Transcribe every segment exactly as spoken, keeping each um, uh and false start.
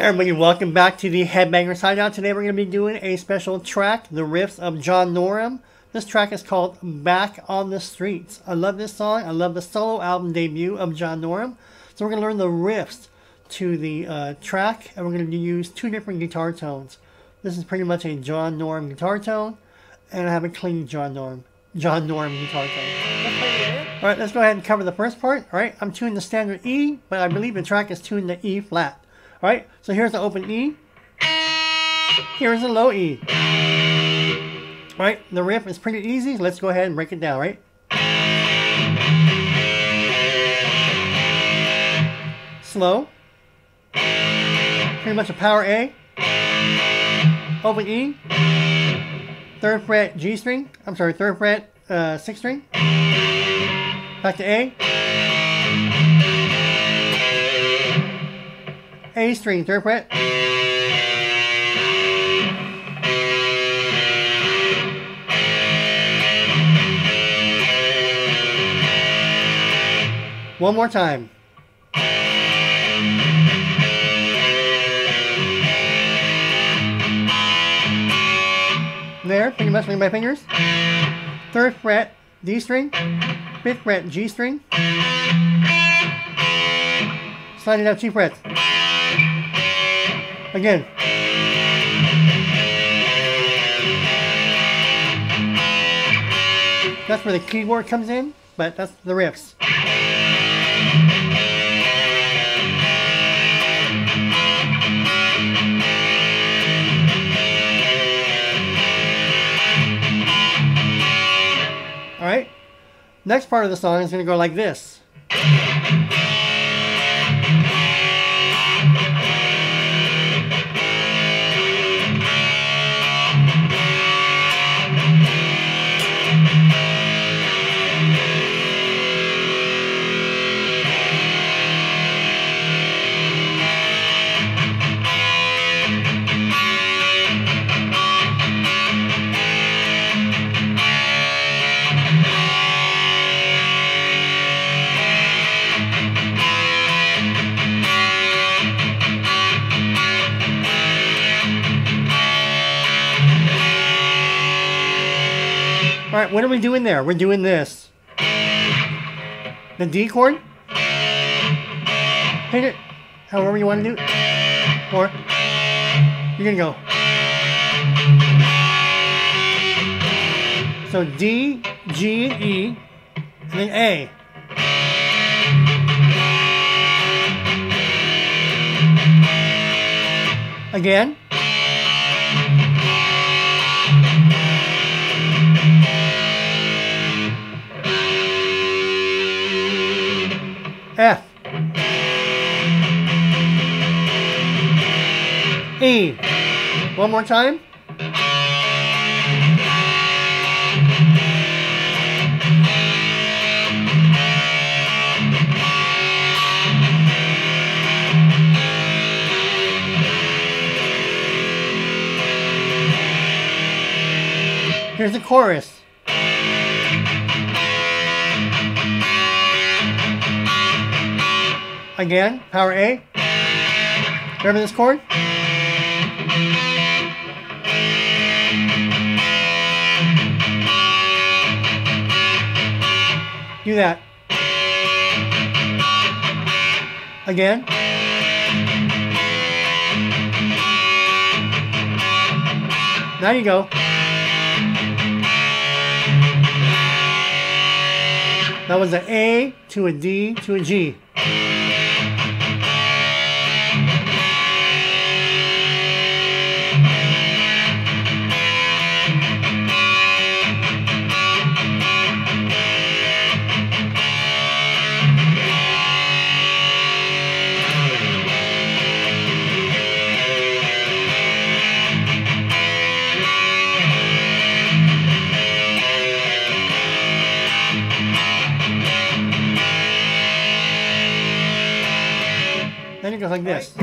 Hey everybody, welcome back to the Headbangers Hideout. Today we're going to be doing a special track, the riffs of John Norum. This track is called Back on the Streets. I love this song. I love the solo album debut of John Norum. So we're going to learn the riffs to the uh, track, and we're going to use two different guitar tones. This is pretty much a John Norum guitar tone, and I have a clean John Norum, John Norum guitar tone. Alright, let's go ahead and cover the first part. Alright, I'm tuned to standard E, but I believe the track is tuned to E flat. Alright, so here's the open E. Here's the low E. Alright, the riff is pretty easy. Let's go ahead and break it down, right? Slow. Pretty much a power A. Open E. Third fret G string. I'm sorry, third fret uh, sixth string. Back to A. A string, third fret. One more time. There, pretty much with my fingers. Third fret, D string. Fifth fret, G string. Slide it up two frets. Again. That's where the keyboard comes in, but that's the riffs. Alright, next part of the song is going to go like this. Alright, what are we doing there? We're doing this. The D chord. Hit it however you want to do it. Or you're going to go. So D, G, and E, and then A. Again. F, E, one more time, here's the chorus. Again, power A. Remember this chord? Do that. Again. There you go. That was an A to a D to a G. Then it goes like this.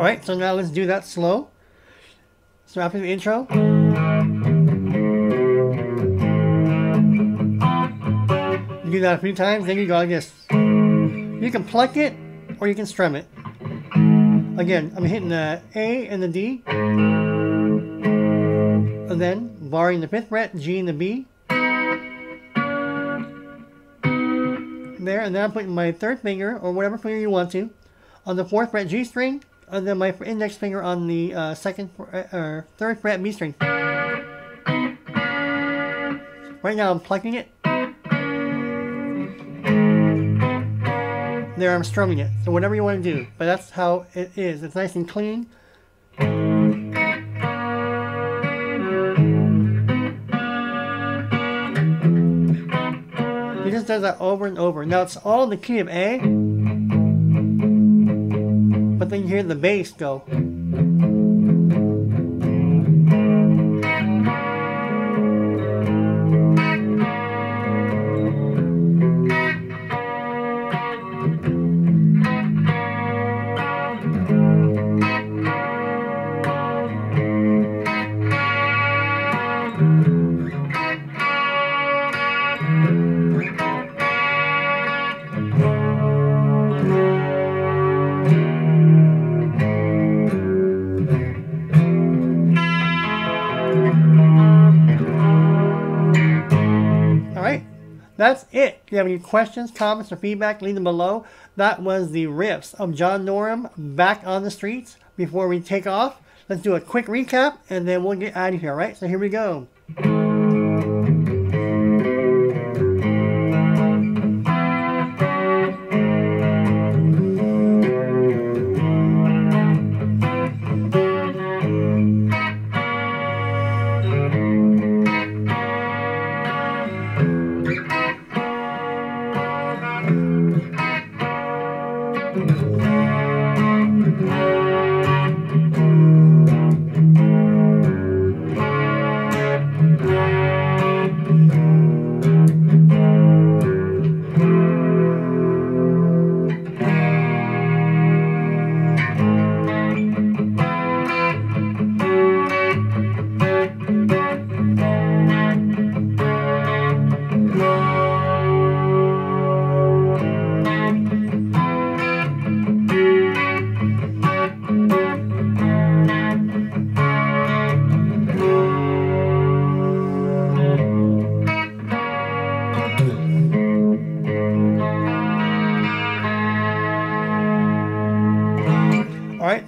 Alright, so now let's do that slow. So after the intro. You do that a few times, then you go like this. You can pluck it, or you can strum it. Again, I'm hitting the A and the D. And then, barring the fifth fret, G and the B. There, and then I'm putting my third finger, or whatever finger you want to, on the fourth fret G string. And then my index finger on the uh, second or uh, third fret B string. Right now I'm plucking it. There, I'm strumming it. So whatever you want to do, but that's how it is. It's nice and clean. He just does that over and over. Now it's all in the key of A. But then you hear the bass go. That's it. If you have any questions, comments, or feedback, leave them below. That was the riffs of John Norum, Back on the Streets. Before we take off, let's do a quick recap, and then we'll get out of here, all right? So here we go.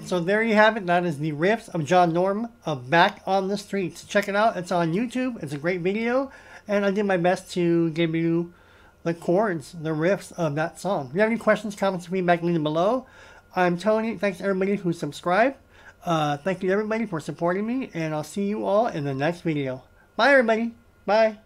So there you have it. That is the riffs of John Norum of Back on the Streets. Check it out. It's on YouTube. It's a great video. And I did my best to give you the chords, the riffs of that song. If you have any questions, comments, feedback, leave them below. I'm Tony. Thanks to everybody who subscribed. Uh, thank you everybody for supporting me, and I'll see you all in the next video. Bye everybody. Bye.